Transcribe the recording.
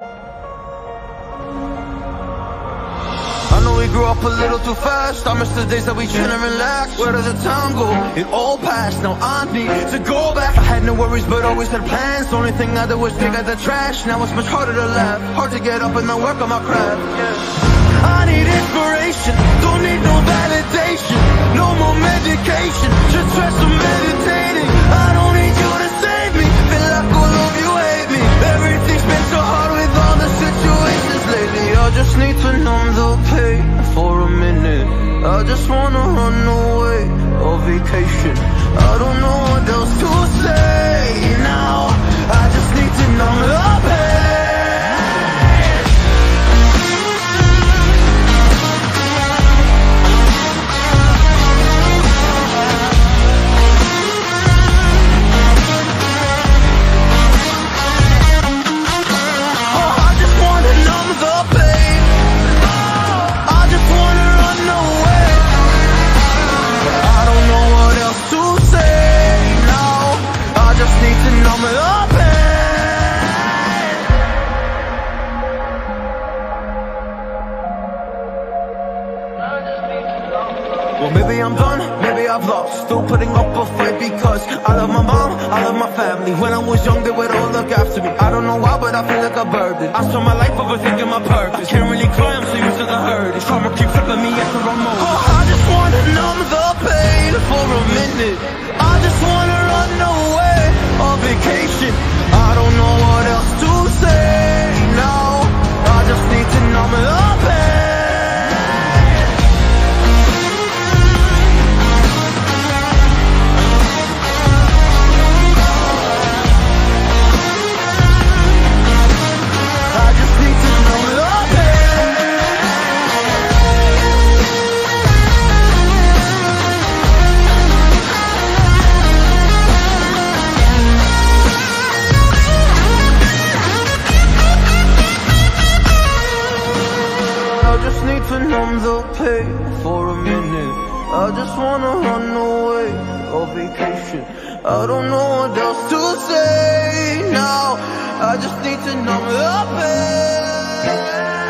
I know we grew up a little too fast. I miss the days that we chill and relax. Where did the time go? It all passed. Now I need to go back. I had no worries but always had plans. The only thing I did was dig out the trash. Now it's much harder to laugh, hard to get up and then work on my craft. I need inspiration, don't need no validation. No more medication, just try some meditating. I don't need you to save me, feel like all of you hate me. Everything's been so hard with all the situations lately. I just need to numb the pain for a minute. I just wanna run away on vacation. I don't know what else to say now. I just need to numb the pain. Well, maybe I'm done, maybe I've lost. Still putting up a fight because I love my mom, I love my family. When I was young, they would all look after me. I don't know why, but I feel like a burden. I spent my life overthinking my purpose. I can't really climb, so used to the hurt. Trauma keeps flipping me at the remote. Oh, I just wanna numb the pain for a minute. I just wanna run away on vacation. I don't know what else to say now. I just need to numb the pain. To numb the pain for a minute. I just wanna run away on vacation. I don't know what else to say now. I just need to numb the pain.